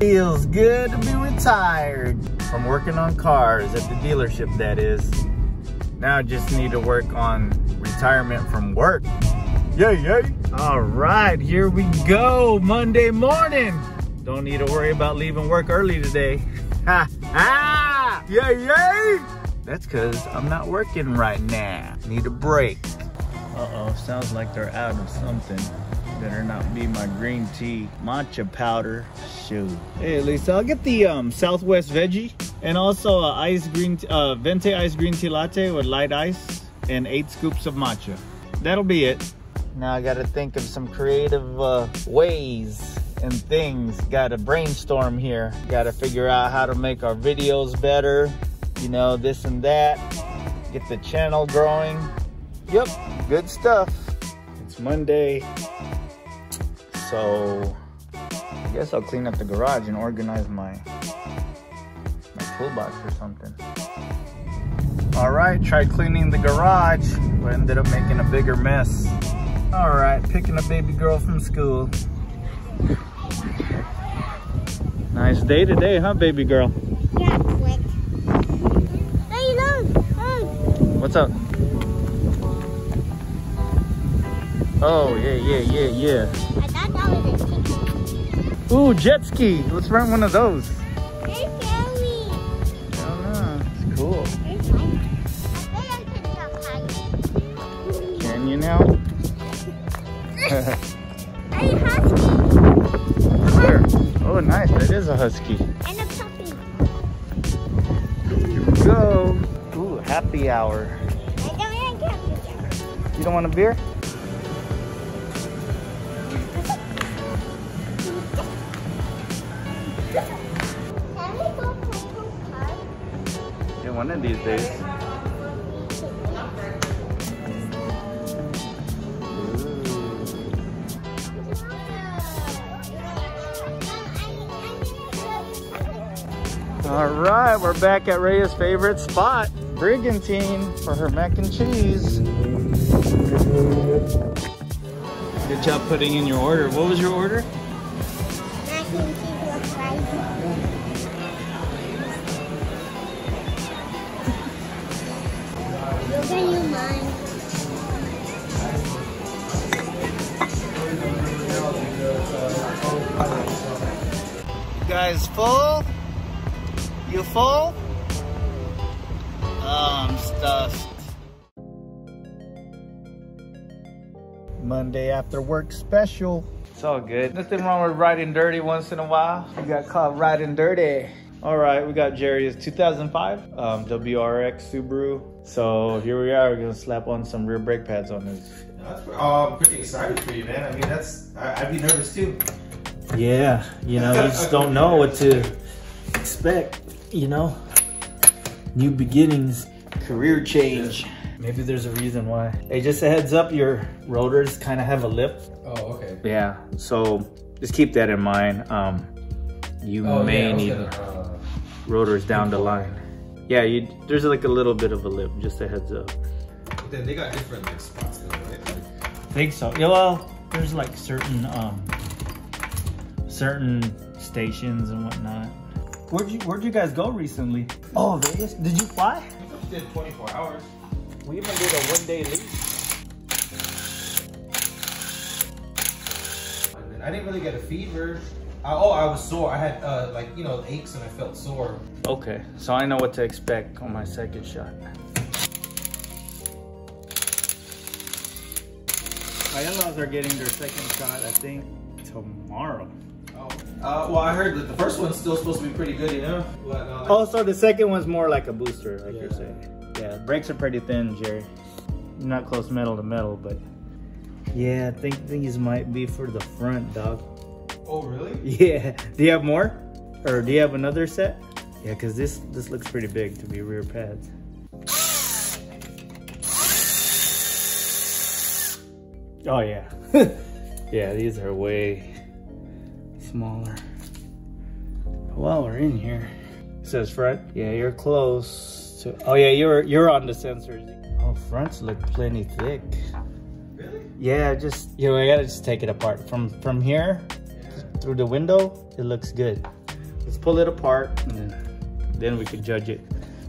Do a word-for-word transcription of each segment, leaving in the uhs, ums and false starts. Feels good to be retired from working on cars at the dealership, that is. Now I just need to work on retirement from work. Yay, yay. All right, here we go, Monday morning. Don't need to worry about leaving work early today. Ha, ha, yay, yay. That's cause I'm not working right now. Need a break. Uh-oh, sounds like they're out of something. Better not be my green tea matcha powder. Shoot. Hey, at least I'll get the um, Southwest veggie and also a ice green, uh, Venti Ice Green Tea Latte with light ice and eight scoops of matcha. That'll be it. Now I gotta think of some creative uh, ways and things. Gotta brainstorm here. Gotta figure out how to make our videos better. You know, this and that. Get the channel growing. Yep, good stuff. It's Monday. So, I guess I'll clean up the garage and organize my, my toolbox or something. All right, tried cleaning the garage, but ended up making a bigger mess. All right, picking a baby girl from school. Nice day today, huh, baby girl? Yeah, quick. Hey, look, look. What's up? Oh, yeah, yeah, yeah, yeah. Ooh, jet ski. Let's rent one of those. They're scary. I don't know. It's cool. Can you now? I need husky. Where? Oh, nice. That is a husky. And a puppy. Here we go. Ooh, happy hour. I don't like happy hour. You don't want a beer? One of these days. All right, we're back at Rhea's favorite spot, Brigantine, for her mac and cheese. Good job putting in your order. What was your order? Mac and cheese. Guys, full? You full? Oh, I'm stuffed. Monday after work special. It's all good. Nothing wrong with riding dirty once in a while. You got caught riding dirty. All right, we got Jerry's two thousand five um, W R X Subaru. So here we are. We're gonna slap on some rear brake pads on this. Oh, I'm pretty excited for you, man. I mean, that's I, I'd be nervous too. Yeah, you know, you just don't know what to expect, you know? New beginnings, career change. Maybe there's a reason why. Hey, just a heads up, your rotors kind of have a lip. Oh, okay. Yeah, so just keep that in mind. Um, you oh, may yeah, need gonna, uh, rotors down the line. Yeah, you, there's like a little bit of a lip, just a heads up. But then they got different like, spots though, right? Like, I think so. Yeah, well, there's like certain... Um, certain stations and whatnot. Where'd you Where'd you guys go recently? Oh, Vegas? Did you fly? We did twenty-four hours. We even did a one-day lease. I didn't really get a fever. I, oh, I was sore. I had uh, like you know aches and I felt sore. Okay, so I know what to expect on my second shot. My in-laws are getting their second shot, I think, tomorrow. Oh. Uh, well, I heard that the first one's still supposed to be pretty good, you know? But, uh, oh, so the second one's more like a booster, like yeah. You're saying. Yeah, brakes are pretty thin, Jerry. Not close metal to metal, but... Yeah, I think these might be for the front, dog. Oh, really? Yeah. Do you have more? Or do you have another set? Yeah, because this, this looks pretty big to be rear pads. Oh, yeah. Yeah, these are way... smaller. While we're in here, it says front. Yeah, you're close to. Oh yeah, you're you're on the sensors. Oh, fronts look plenty thick. Really? Yeah, just you know, I gotta just take it apart from from here yeah. Through the window. It looks good. Let's pull it apart and then, then we can judge it.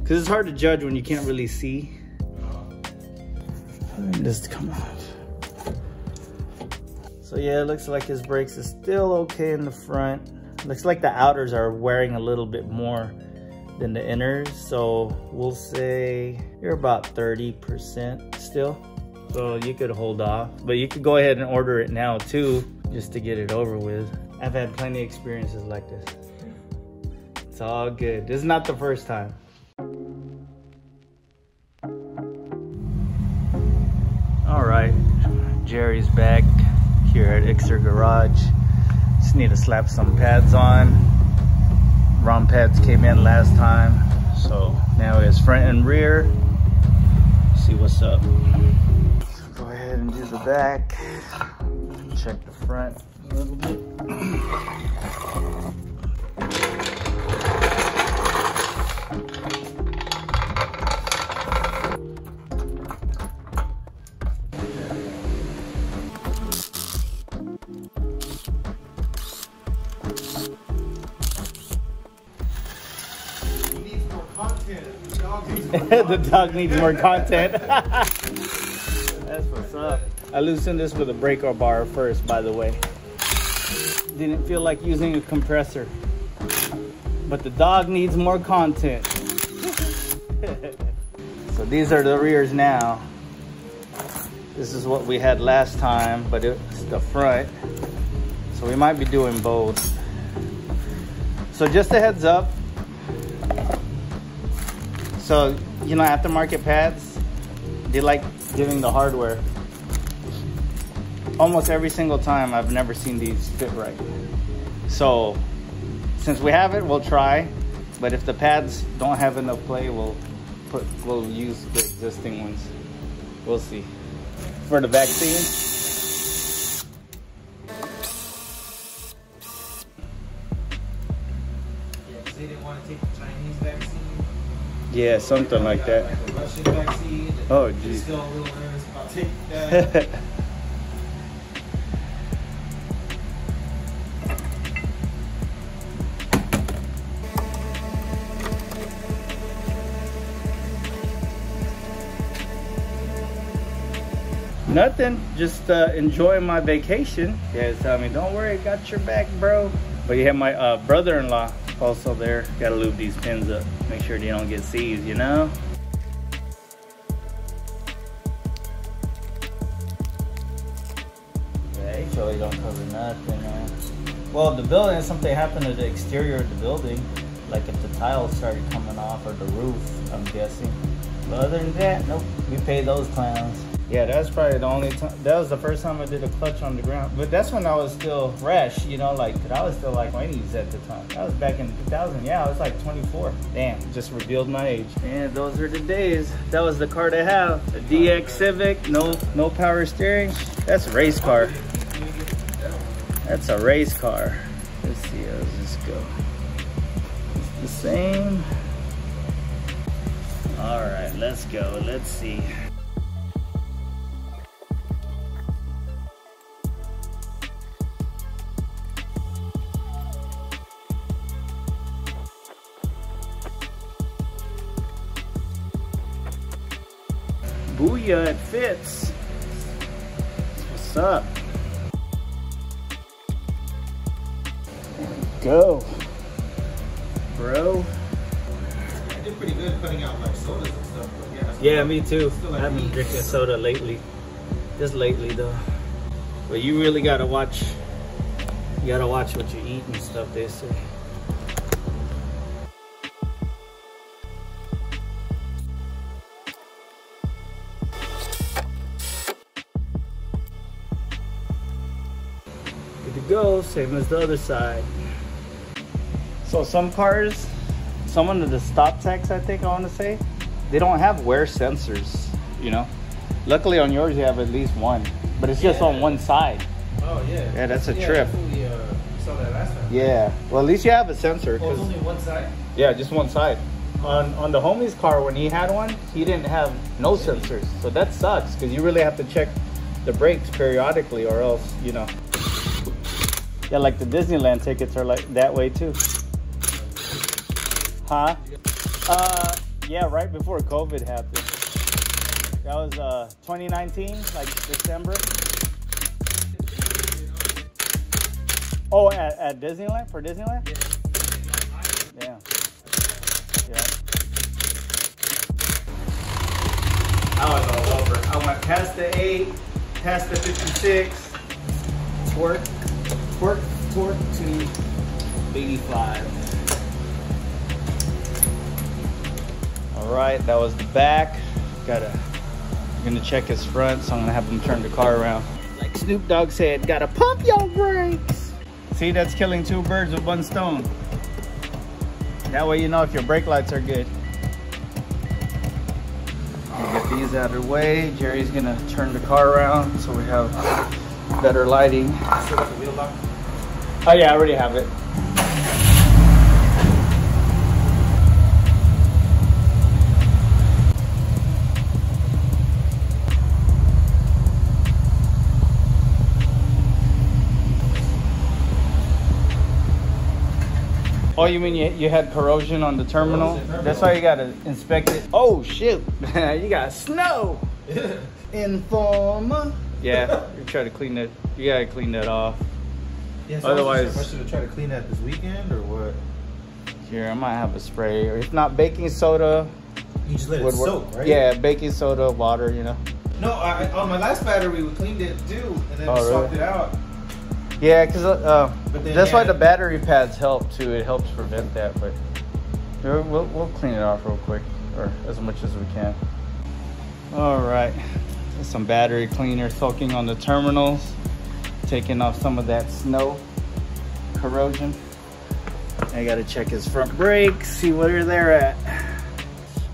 Because it's hard to judge when you can't really see. And this come off. So yeah, it looks like his brakes is still okay in the front. Looks like the outers are wearing a little bit more than the inners. So we'll say you're about thirty percent still. So you could hold off, but you could go ahead and order it now too, just to get it over with. I've had plenty of experiences like this. It's all good. This is not the first time. All right, Jerry's back here at Iczer Garage. Just need to slap some pads on. Wrong pads came in last time. So now it's front and rear. Let's see what's up. Go ahead and do the back. Check the front a little bit. He needs more content. The dog needs more content. The dog needs more content. That's what's up. I loosened this with a breaker bar first, by the way. Didn't feel like using a compressor. But the dog needs more content. So these are the rears now. This is what we had last time, but it's the front. So we might be doing both. So just a heads up. So, you know, aftermarket pads, they like giving the hardware. Almost every single time I've never seen these fit right. So since we have it, we'll try, but if the pads don't have enough play, we'll put we'll use the existing ones. We'll see. For the vaccine. Yeah, because they didn't want to take the Chinese vaccine. Yeah, something like that. Oh, geez. Nothing. Just uh, enjoying my vacation. Yeah, tell me, don't worry, got your back, bro. But you have my uh, brother-in-law also there. Gotta lube these pins up. Make sure they don't get seized, you know? The H O A don't cover nothing, man. Well, the building, if something happened to the exterior of the building, like if the tiles started coming off or the roof, I'm guessing. But other than that, nope, we pay those clowns. Yeah, that's probably the only time. That was the first time I did a clutch on the ground. But that's when I was still fresh, you know, like, I was still like twenties at the time. That was back in two thousand. Yeah, I was like twenty-four. Damn, just revealed my age. Man, those were the days. That was the car to have. The D X Civic, no, no power steering. That's a race car. That's a race car. Let's see, let's just go. It's the same. All right, let's go. Let's see. Booyah, it fits. What's up? There we go. Bro. I did pretty good cutting out like sodas and stuff. But yeah, yeah, me too. I haven't been drinking soda lately. Just lately though. But you really gotta watch. You gotta watch what you eat and stuff, they say. Go same as the other side. So some cars, some of the stop techs, I think I want to say, they don't have wear sensors, you know. Luckily on yours you have at least one, but it's yeah. Just on one side. Oh yeah. Yeah, that's a yeah, trip. Absolutely, uh, saw that last time. Yeah. Well, at least you have a sensor. Oh, it's only one side. Yeah, just one side. On on the homie's car when he had one, he didn't have no yeah. sensors, so that sucks because you really have to check the brakes periodically, or else you know. Yeah, like the Disneyland tickets are like that way too. Huh? Uh, yeah, right before COVID happened. That was uh, twenty nineteen, like December. Oh, at, at Disneyland? For Disneyland? Yeah. Yeah. I was all over. I went past the eight, past the fifty-six, twerk, twerk, twerk to eighty-five. All right, that was the back. Gotta, I'm gonna check his front, so I'm gonna have him turn the car around. Like Snoop Dogg said, gotta pump your brakes. See, that's killing two birds with one stone. That way you know if your brake lights are good. We'll get these out of the way. Jerry's gonna turn the car around so we have better lighting. Oh yeah, I already have it. Oh, you mean you, you had corrosion on the terminal? terminal? That's why you gotta inspect it. Oh shit, you got snow. Informer. Yeah, you try to clean that. You gotta clean that off. Yeah, so otherwise, I should have tried to clean that this weekend or what? Here, I might have a spray, or if not, baking soda. You just let it soak, right? Yeah, baking soda, water, you know. No, I, on my last battery, we cleaned it too, and then oh, we soaked really? it out. Yeah, because uh, that's why the battery pads help too. It helps prevent that, but we'll, we'll clean it off real quick, or as much as we can. All right, there's some battery cleaner soaking on the terminals, taking off some of that snow corrosion. I gotta check his front brakes, see where they're at.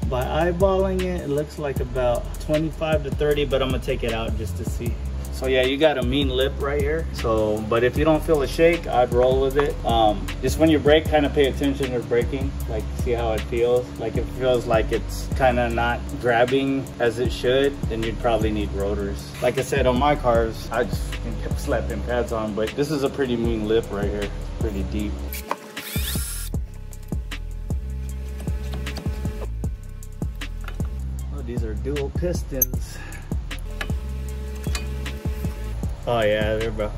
By eyeballing it, it looks like about twenty-five to thirty, but I'm gonna take it out just to see. So yeah, you got a mean lip right here. So, but if you don't feel a shake, I'd roll with it. Um, just when you brake, kind of pay attention to braking, like see how it feels. Like if it feels like it's kind of not grabbing as it should, then you'd probably need rotors. Like I said, on my cars, I just kept slapping pads on, but this is a pretty mean lip right here. It's pretty deep. Oh, these are dual pistons. Oh yeah, they're about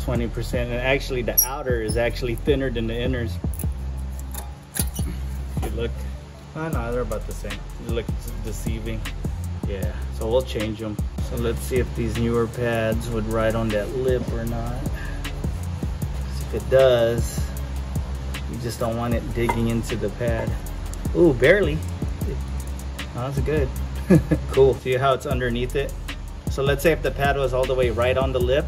twenty percent. And actually the outer is actually thinner than the inners. If you look, oh no, they're about the same. It looks deceiving. Yeah, so we'll change them. So let's see if these newer pads would ride on that lip or not. If it does, you just don't want it digging into the pad. Ooh, barely. Oh, that's good. Cool, see how it's underneath it? So let's say if the pad was all the way right on the lip,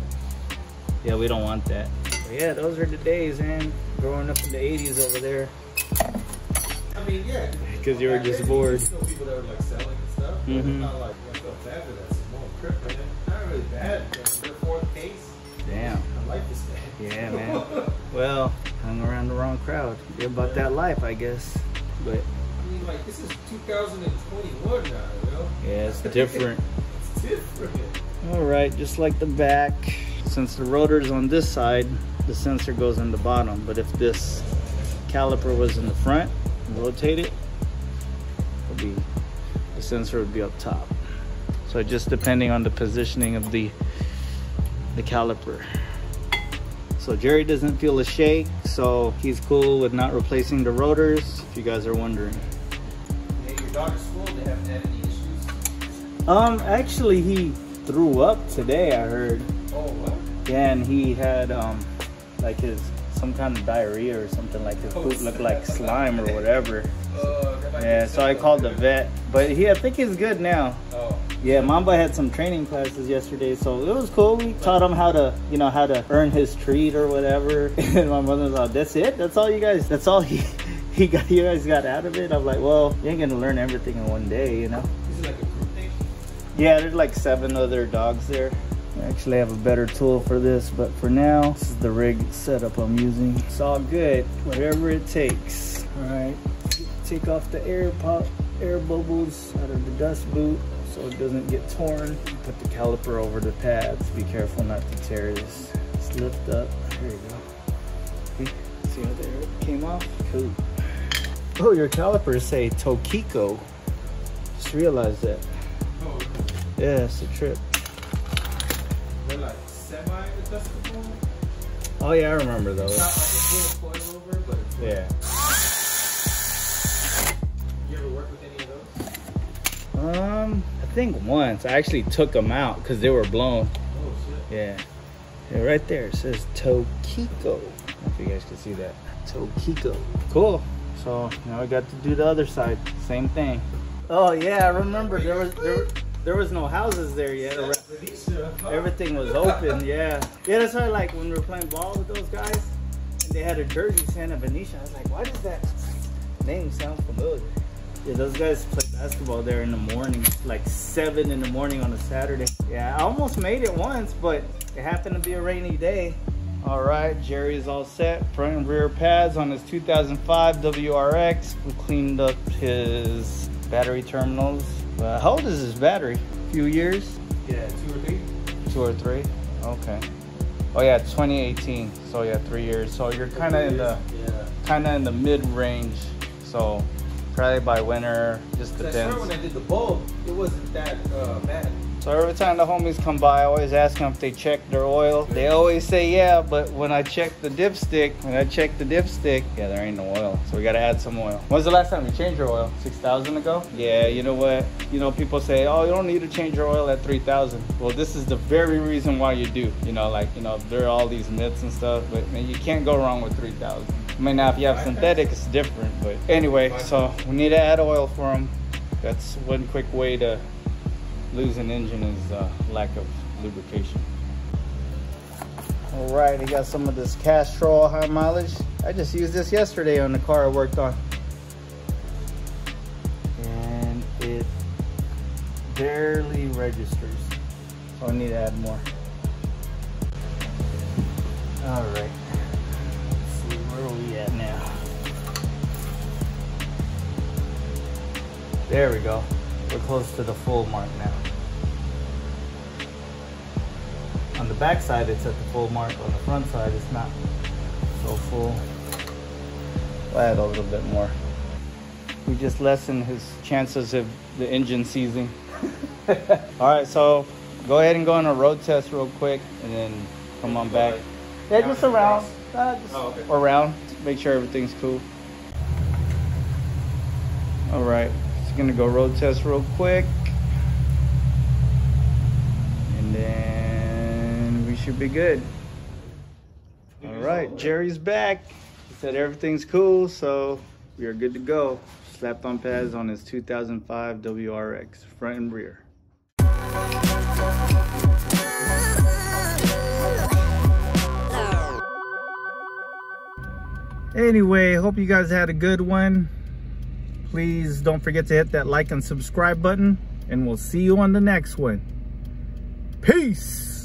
yeah, we don't want that. But yeah, those are the days, man. Growing up in the eighties over there. I mean, yeah. Because you were just bored. Still people that were like selling and stuff. Mm-hmm. It's not like I felt bad for that. It's more crip, man. Not really bad. Third, fourth case. Damn. I like this guy. Yeah, man. Well, hung around the wrong crowd. You're about yeah. that life, I guess. But I mean, like this is two thousand twenty-one now, you know. Yeah, it's different. All right, just like the back, since the rotor's on this side, the sensor goes in the bottom, but if this caliper was in the front, rotate it, it'll be, the sensor would be up top. So just depending on the positioning of the, the caliper. So Jerry doesn't feel a shake, so he's cool with not replacing the rotors, if you guys are wondering. Hey, your daughter's school, they haven't had any Um, actually he threw up today, I heard. Oh, what? Yeah, and he had, um, like his, some kind of diarrhea or something, like his poop looked like slime or whatever. Uh, yeah, so I called the vet, but he, I think he's good now. Oh. Yeah, Mamba had some training classes yesterday, so it was cool. We taught him how to, you know, how to earn his treat or whatever. And my mother's like, that's it? That's all you guys, that's all he, he got, you guys got out of it? I'm like, well, you ain't gonna learn everything in one day, you know? Yeah, there's like seven other dogs there. I actually have a better tool for this, but for now, this is the rig setup I'm using. It's all good, whatever it takes. All right, take off the air pop, air bubbles out of the dust boot so it doesn't get torn. Put the caliper over the pads. Be careful not to tear this. Just lift up, there you go. See how the air came off? Cool. Oh, your calipers say Tokico. Just realized that. Oh, okay. Yeah, it's a trip. They're like semi-adjustable. Oh yeah, I remember those. It's not like a full coilover, but it's like, yeah. You ever work with any of those? Um, I think once. I actually took them out because they were blown. Oh shit. Yeah. Yeah, right there it says Tokico. I don't know if you guys can see that. Tokico. Cool. So now I got to do the other side. Same thing. Oh yeah, I remember there was there, there was no houses there yet. Everything was open. Yeah. Yeah, that's why like when we were playing ball with those guys, and they had a jersey Santa Venetia. I was like, why does that name sound familiar? Yeah, those guys played basketball there in the morning, like seven in the morning on a Saturday. Yeah, I almost made it once, but it happened to be a rainy day. All right, Jerry's all set. Front and rear pads on his two thousand five W R X. We cleaned up his battery terminals. Uh, how old is his battery? A few years? Yeah, two or three. Two or three? Okay. Oh yeah, twenty eighteen. So yeah, three years. So you're kind of in the yeah. kind of in the mid range. So probably by winter, just depends. I remember when I did the bulb, it wasn't that uh, bad. So every time the homies come by, I always ask them if they check their oil. They always say yeah, but when I check the dipstick, when I check the dipstick, yeah, there ain't no oil. So we gotta add some oil. When's the last time you changed your oil? six thousand ago? Yeah, you know what? You know, people say, oh, you don't need to change your oil at three thousand. Well, this is the very reason why you do. You know, like, you know, there are all these myths and stuff, but man, you can't go wrong with three thousand. I mean, now if you have synthetic, it's different, but anyway, so we need to add oil for them. That's one quick way to lose an engine is uh, lack of lubrication. All right, I got some of this Castrol high mileage. I just used this yesterday on the car I worked on. And it barely registers. So I need to add more. All right, let's see, where are we at now? There we go. We're close to the full mark now. On the back side, it's at the full mark. On the front side, it's not so full. We'll add a little bit more. We just lessened his chances of the engine seizing. All right, so go ahead and go on a road test real quick, and then come on back. Yeah, just around, uh, just oh, okay. around. Make sure everything's cool. All right. Gonna go road test real quick and then we should be good. All right, Jerry's back. He said everything's cool, so we are good to go. Slapped on pads on his two thousand five W R X, front and rear. Anyway, hope you guys had a good one. Please don't forget to hit that like and subscribe button, and we'll see you on the next one. Peace!